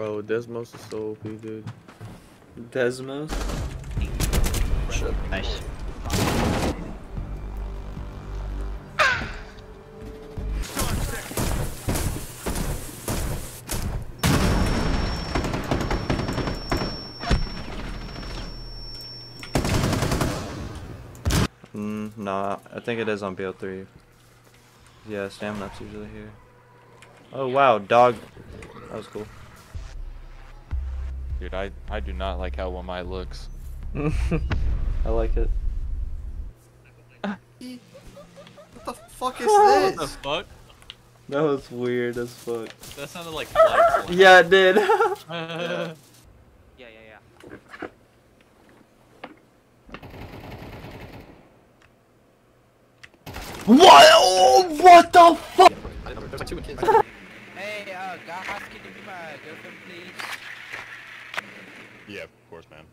Bro, Desmos is so OP, dude. Desmos? Shit. Nice. Nah, I think it is on BL3. Yeah, stamina's usually here. Oh wow, dog. That was cool. Dude, I do not like how one eye looks. I like it. What the fuck is this? What the fuck? That was weird as fuck. That sounded like flies. Yeah, it did. Yeah. Yeah. What? Oh, what the fuck? There's like two kids. Hey, guys, can you be my girlfriend, please? Yeah, of course, man.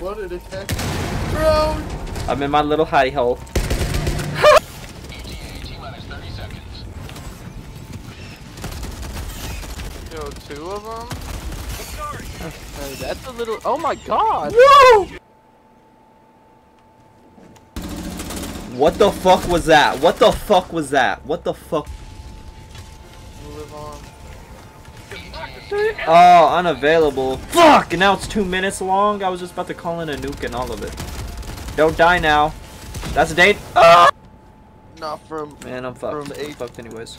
What did it happen? Bro! I'm in my little hidey hole. AT minus 30 seconds. Yo, two of them? Sorry. Oh, that's a little. Oh my god! Whoa! What the fuck was that? What the fuck was that? What the fuck? Live on. Oh, unavailable. Fuck! And now it's 2 minutes long. I was just about to call in a nuke and all of it. Don't die now. That's a date. Oh! Not from. Man, I'm fucked. I'm fucked anyways.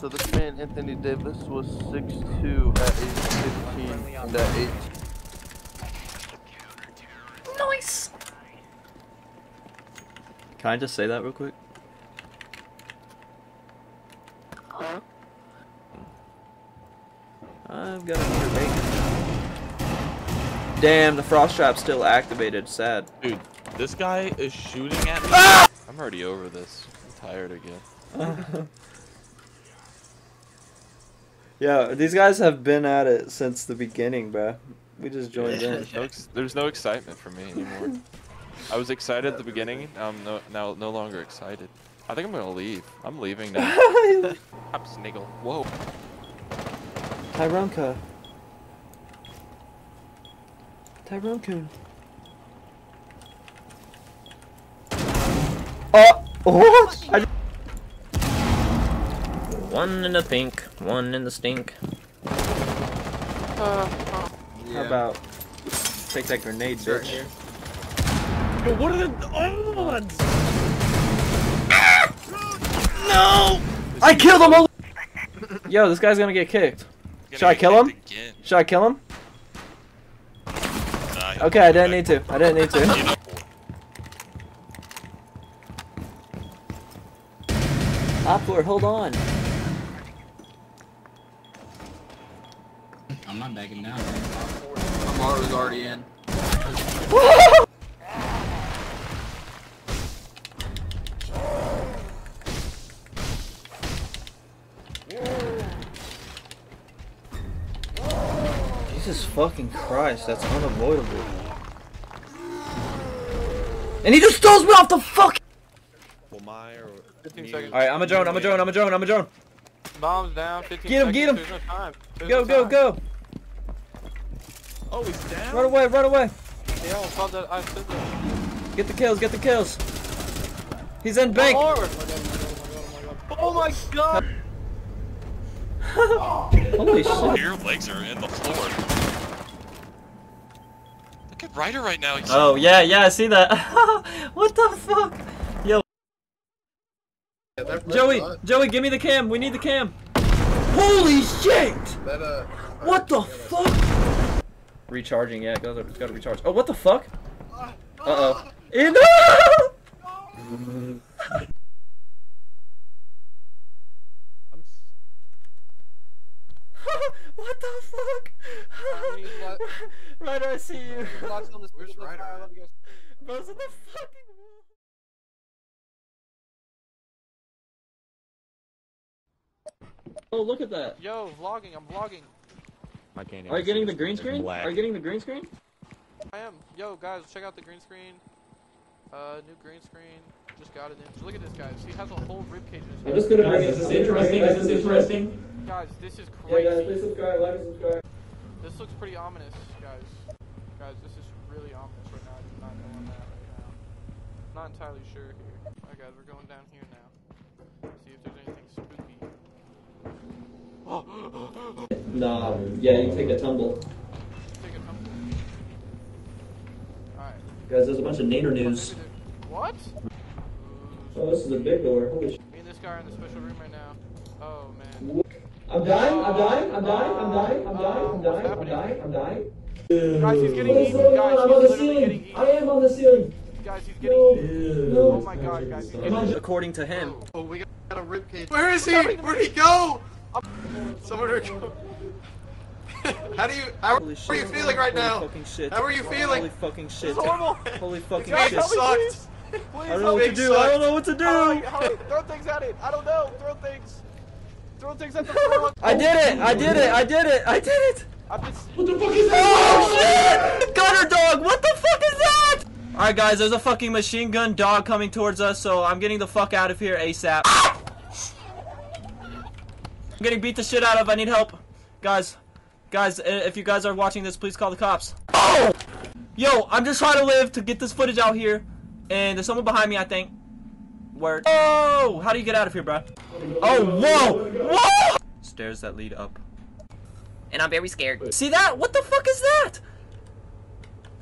So this man Anthony Davis was 6'2" at age 15 and at age. Nice. Can I just say that real quick? Huh? I've got another bacon. Damn, the frost trap's still activated. Sad. Dude, this guy is shooting at me. Ah! I'm already over this. I'm tired again. Yeah, these guys have been at it since the beginning, bruh. We just joined in. There's no excitement for me anymore. I was excited at the beginning, now no longer excited. I think I'm gonna leave. I'm leaving now. I'm sniggle. Whoa. Tyronka. Tyronka. Oh! What? One in the pink, one in the stink. Yeah. How about take that grenade, bitch? Here. Yo, what are the other ones? No! I killed them all! Yo, this guy's gonna get kicked. Should I kill him? Should I kill him? Okay, I didn't need to. I didn't need to. Opler, hold on. I'm not backing down. Amar was already in. Jesus fucking Christ, that's unavoidable. And he just throws me off the fuck! Well, alright, I'm a drone. Bombs down, 15 seconds. Get him, get him! There's no time. Go, go, go! Oh, he's down? Run away! They all saw that I stood there. Get the kills! He's in bank! Oh my god! Holy shit. Your legs are in the floor. Look at Ryder right now. Oh, yeah, I see that. What the fuck? Yo. Yeah, Joey, give me the cam. We need the cam. Holy shit! That, what the fuck? Recharging, yeah, it's gotta recharge. Oh, what the fuck? Uh-oh. No! What the fuck? Ryder, I see you. Where's Ryder? Bro's in the fucking wall. Oh, look at that. Yo, vlogging. I'm vlogging. Are you getting the green screen? I am. Yo, guys, check out the green screen. New green screen. just got it in. So look at this, guys. He has a whole ribcage in his head. I'm just gonna bring it. This is interesting. This is interesting. Guys, this is crazy. Yeah, guys, please subscribe, like, and subscribe. This looks pretty ominous, guys. Guys, this is really ominous right now. I do not know on that right now. I'm not entirely sure here. Alright, guys, we're going down here now. See if there's anything spooky. Oh. Nah, yeah, you take a tumble. Guys, there's a bunch of Nader news. What? Oh, this is a big door. Holy shit. Me and this guy are in the special room right now. Oh, man. I'm dying, I'm dying, I'm dying, I'm dying, I'm dying, I'm dying, I'm dying, I'm dying. Guys, he's getting eaten. Guys, I'm on the ceiling. I am on the ceiling. Guys, he's getting eaten. Oh my god, guys. According to him. Oh, we got a ribcage. Where is he? Where'd he go? Somewhere. How are you feeling right now? How are you feeling? Holy fucking shit. Horrible. Holy fucking shit. It sucked. I don't know what to do. I don't know what to do. Throw things at it. I don't know. Throw things. Throw things at the floor. I did it. I did it. I did it. I did it. What the fuck is that? Oh shit! Gunner dog. What the fuck is that? All right, guys. There's a fucking machine gun dog coming towards us, so I'm getting the fuck out of here ASAP. I'm getting beat the shit out of. I need help, guys. Guys, if you guys are watching this, please call the cops. Oh! Yo, I'm just trying to live to get this footage out here. And there's someone behind me, I think. Word. Oh! How do you get out of here, bro? Oh, whoa! Whoa! Stairs that lead up. And I'm very scared. See that? What the fuck is that?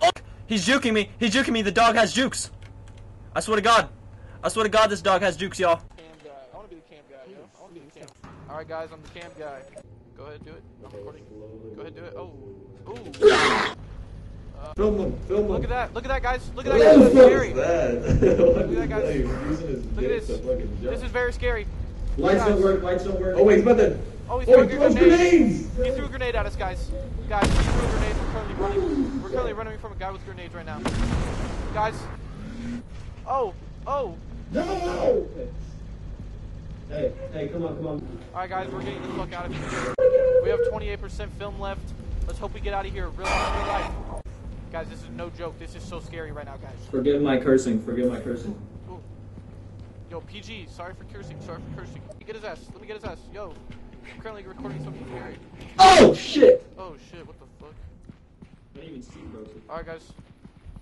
Oh! He's juking me. He's juking me. The dog has jukes. I swear to God. I swear to God this dog has jukes, y'all. I want to be the cam guy, yo. I want to be the cam. Alright, guys, I'm the cam guy. Go ahead, do it. I'm recording. Go ahead, do it. Oh. Ooh. Film them. Film them. Look at that. Look at that, guys. Look at that, guys. It's scary. Look at that, guys. Look at this. This is very scary. Lights don't work. Lights don't work. Oh, wait. He's about to... Oh, he's throwing grenades. He threw a grenade at us, guys. Guys, he threw a grenade. We're currently running. We're currently running from a guy with grenades right now. Guys. Oh. Oh. No. Hey, hey, come on, come on. Alright, guys, we're getting the fuck out of here. We have 28% film left. Let's hope we get out of here real life. Guys, this is no joke. This is so scary right now, guys. Forgive my cursing. Forgive my cursing. Ooh. Yo, PG, sorry for cursing. Sorry for cursing. Let me get his ass. Let me get his ass. Yo, I'm currently recording something scary. Oh, shit! Oh, shit, what the fuck? I didn't even see you, bro. Alright, guys,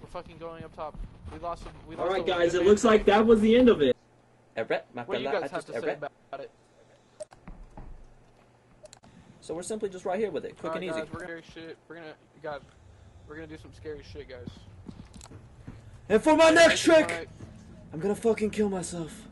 we're fucking going up top. We lost him. Alright, guys, it looks like that was the end of it. What do you guys have to say about it? So we're simply just right here with it, quick and easy. We're gonna do some scary shit, guys. And for my next trick, I'm gonna fucking kill myself.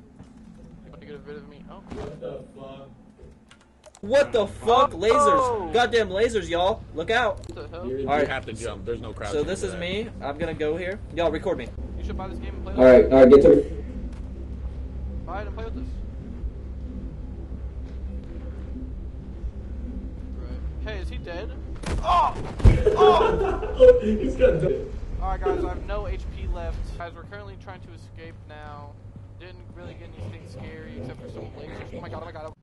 You get rid of me? Oh. What the fuck? What the fuck? Lasers! Goddamn lasers, y'all! Look out! What the hell? You have to jump. There's no crowd. So this is me. I'm gonna go here. Y'all record me. You should buy this game and play. All right, get to it. Buy it and play with this. Right. Hey, is he dead? Oh! Oh! He's got dead. Alright, guys, I have no HP left. Guys, we're currently trying to escape now. Didn't really get anything scary except for some lasers. Oh my god, oh my god.